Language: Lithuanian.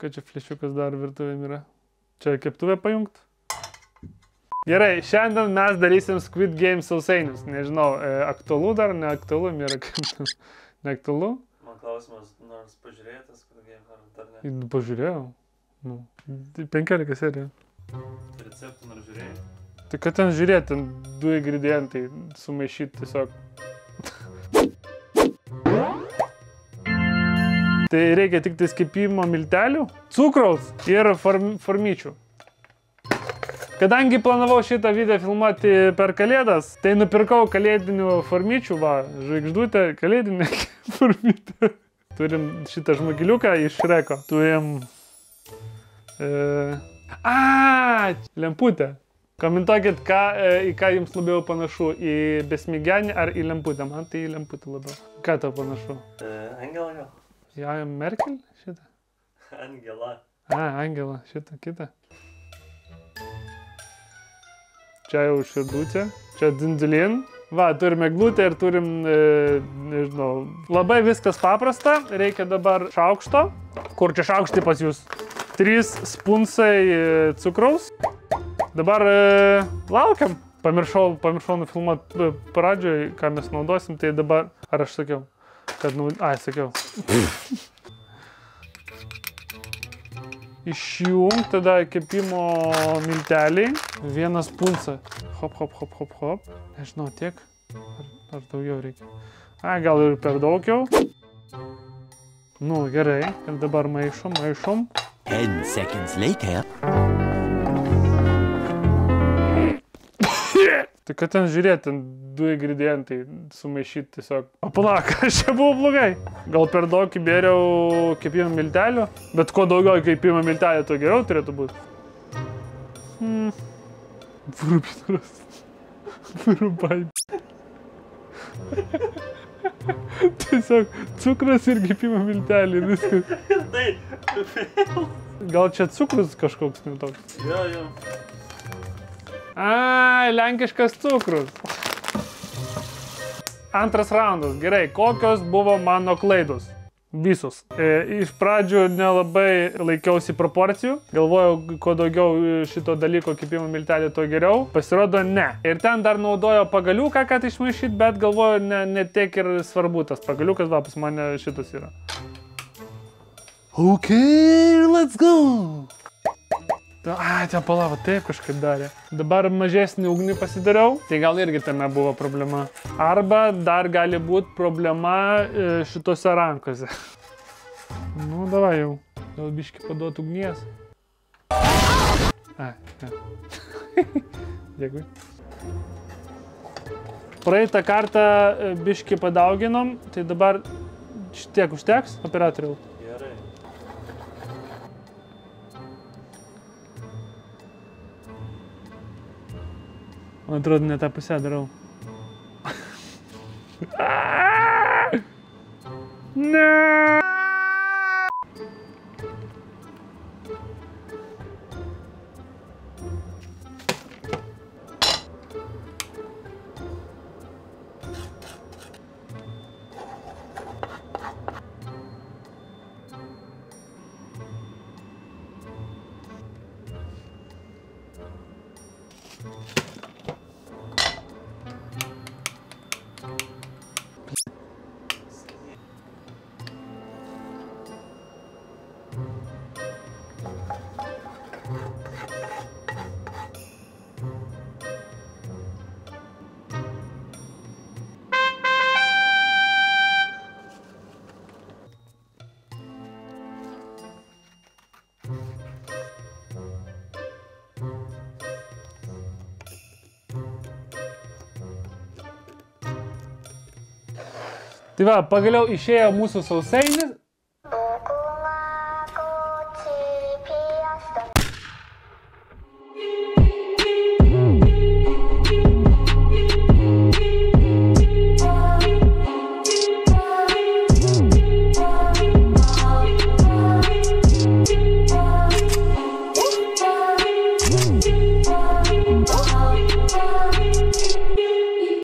Ką čia flešiukas dar virtuvėm yra? Čia keptuvę pajungt? Gerai, šiandien mes darysim Squid Game sausainius. Nežinau, aktualu dar, neaktualu, nėra kaip... Neaktualu? Man klausimas, nors pažiūrėjote Squid Game, ar dar ne? Nu, pažiūrėjau. Nu, 15 serijų. Receptų nors žiūrėjai? Tai ką ten žiūrėti, ten 2 ingredientai sumaišyti tiesiog. Tai reikia tik tai kepimo miltelių, cukraus ir formyčių. Kadangi planavau šitą video filmuoti per kalėdas, tai nupirkau kalėdinių formyčių, va, žvaigždutę, kalėdinę formytę. Turim šitą žmogiliuką iš Shreko. Turim... Lemputę. Komentuokit, į ką jums labiau panašu, į besmigenį ar į lemputę. Man tai į lemputę labiau. Ką tau panašu? Angelą gal. Ja, Merkel? Šitą? Angela. Angela. Šitą, kitą. Čia jau širdutė. Čia dindilin. Va, turime glutę ir turim, nežinau, labai viskas paprasta. Reikia dabar šaukšto. Kur čia šaukštai pas jūs? 3 spunsai cukraus. Dabar laukiam. Pamiršau nufilmuot pradžioj, ką mes naudosim. Tai dabar, ar aš sakiau? Kad sakiau. Išjung tada kepimo milteliai. 1 spunsą. Hop, hop, hop, hop, hop. Nežinau, tiek. Ar daugiau reikia. Gal ir per daugiau. Nu, gerai. Ir dabar maišom. 10 seconds later. Tai kad ten žiūrėti, ten 2 ingredientai sumaišyti tiesiog. Apalak, aš čia buvau blogai. Gal per daug įbėriau kepimo miltelių, bet kuo daugiau kepimo miltelių, to geriau turėtų būti. Vurubitaras. Vurubai. Tiesiog cukras ir kepimo milteliai, viskas. Gal čia cukrus kažkoks netoks? Jo. Lenkiškas cukrus. Antras raundas. Gerai, kokios buvo mano klaidos? Visos. Iš pradžių nelabai laikiausi proporcijų. Galvojau, kuo daugiau šito dalyko kepimo miltelių, to geriau. Pasirodo, ne. Ir ten dar naudojo pagaliuką, kad išmaišyti, bet galvojau, ne tiek ir svarbu tas pagaliukas. Va, pas mane šitas yra. Ok, let's go! Ten palavo, taip kažkaip darė. Dabar mažesnį ugnį pasidariau, tai gal irgi tame buvo problema. Arba dar gali būti problema šitose rankose. Nu, davai jau. Gal biškį paduot ugnies. Ne. Dėkui. Praeitą kartą biškį padauginom, tai dabar tiek užteks, operatoriau. Man atrodo, ne tą pusę darau. Ne! Tai va, pagaliau išėjo mūsų sausainis